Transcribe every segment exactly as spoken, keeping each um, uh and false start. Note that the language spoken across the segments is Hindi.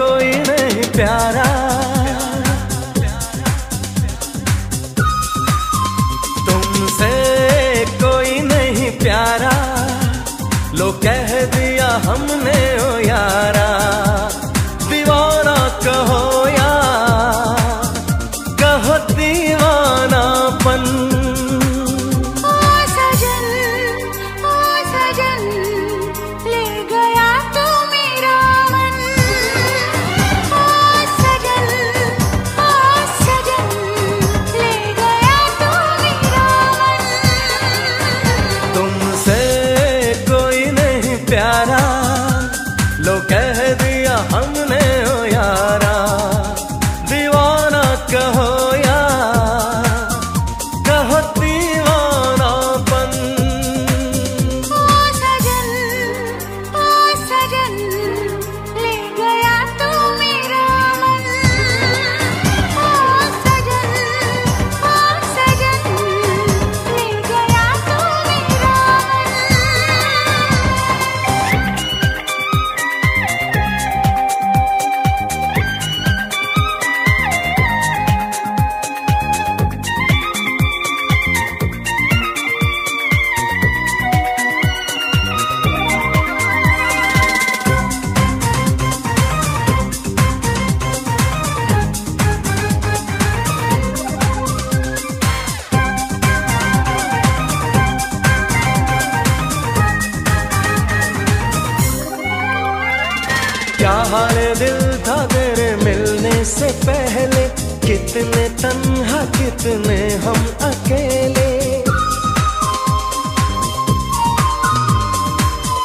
कोई नहीं प्यारा, तुमसे कोई नहीं प्यारा, लो कह दिया हमने ओ यारा। दीवाना कहो या कहो दीवानापन, ओ सजन ओ सजन ले गया तू मेरा मन। ओ सजन ओ सजन ले गया तू मेरा मन। तुमसे कोई नहीं प्यारा, लो कह दिया हमने ओ यारा। दीवाना कहो हाल दिल था तेरे मिलने से पहले, कितने तन्हा कितने हम अकेले।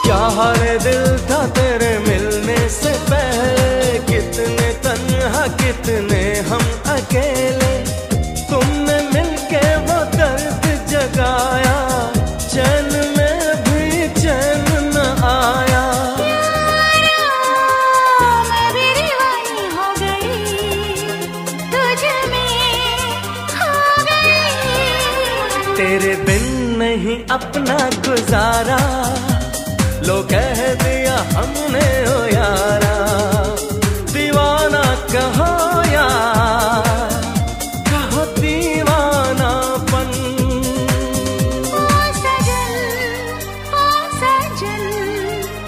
क्या हाल दिल था तेरे मिलने से पहले, कितने तन्हा कितने हम अकेले। तुमने मिलके वो दर्द जगाया, चैन में भी चैन न आया। तेरे बिन नहीं अपना गुजारा, लो कह दिया हमने ओ यारा। दीवाना कहो या कहो दीवानापन, ओ सजन ओ सजन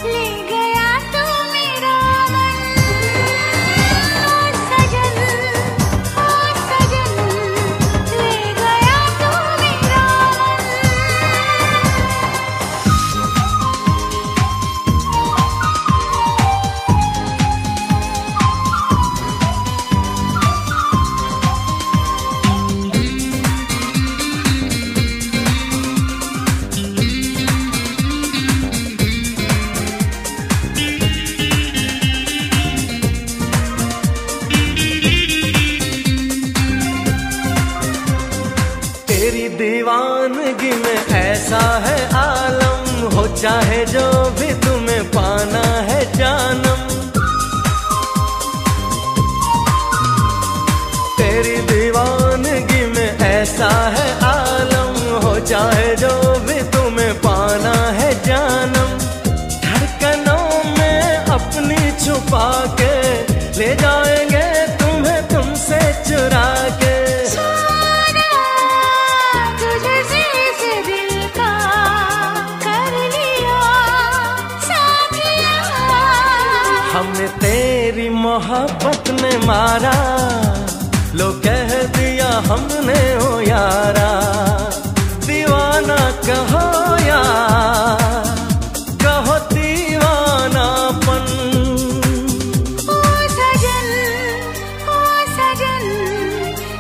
ले गया तू मेरा मन। ओ सजन ओ सजन ले गया तू मेरा मन। तेरी दीवानगी में ऐसा है आलम, हो चाहे जो भी तुम्हें पाना है जानम। तेरी दीवानगी में ऐसा है आलम, हो चाहे जो भी तुम्हें पाना है जानम। धड़कनों में अपनी छुपा के ले जाएंगे तुम्हें तुमसे चुरा के। हमने तेरी मोहब्बत में मारा, लो कह दिया हमने ओ यारा। दीवाना कहो या कहो दीवानापन, ओ सजन ओ सजन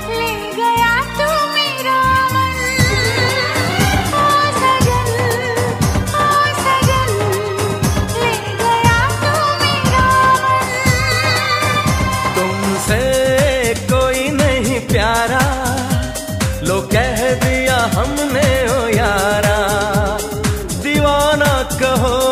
ले गया तू मेरा मन। ओ सजन ओ सजन ले गया तू मेरा मन। तुमसे कोई नहीं प्यारा, लो कह दिया हमने ओ यारा। दीवाना कहो